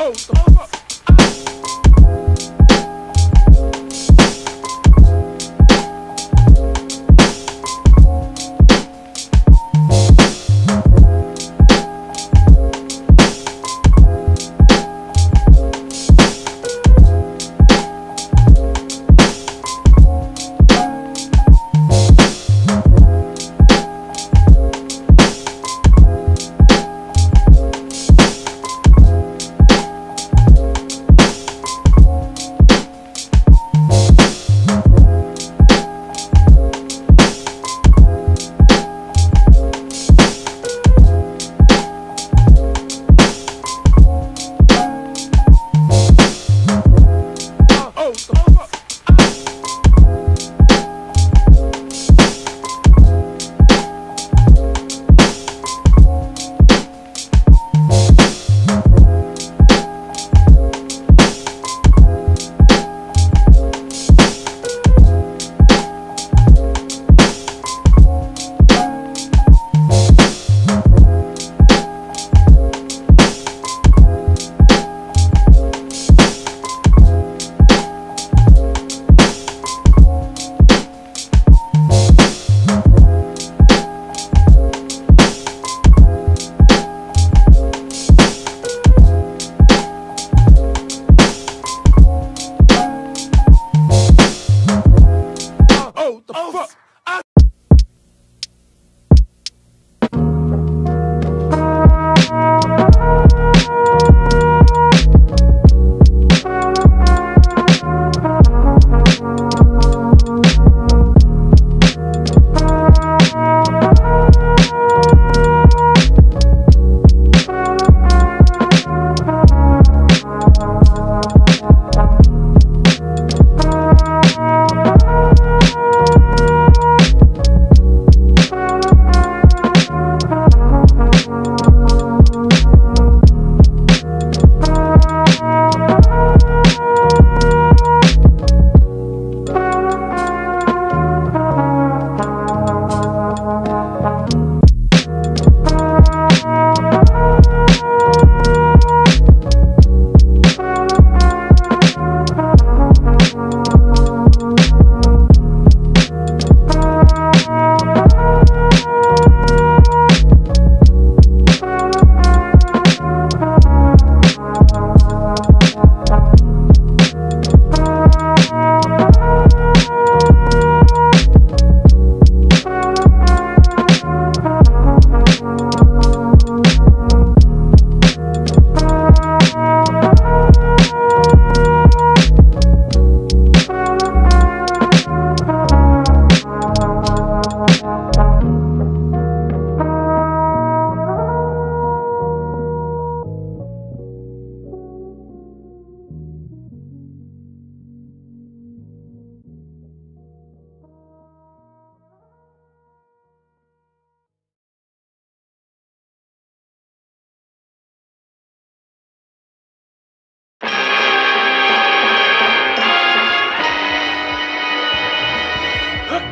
Oh, the fuck?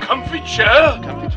Comfy chair.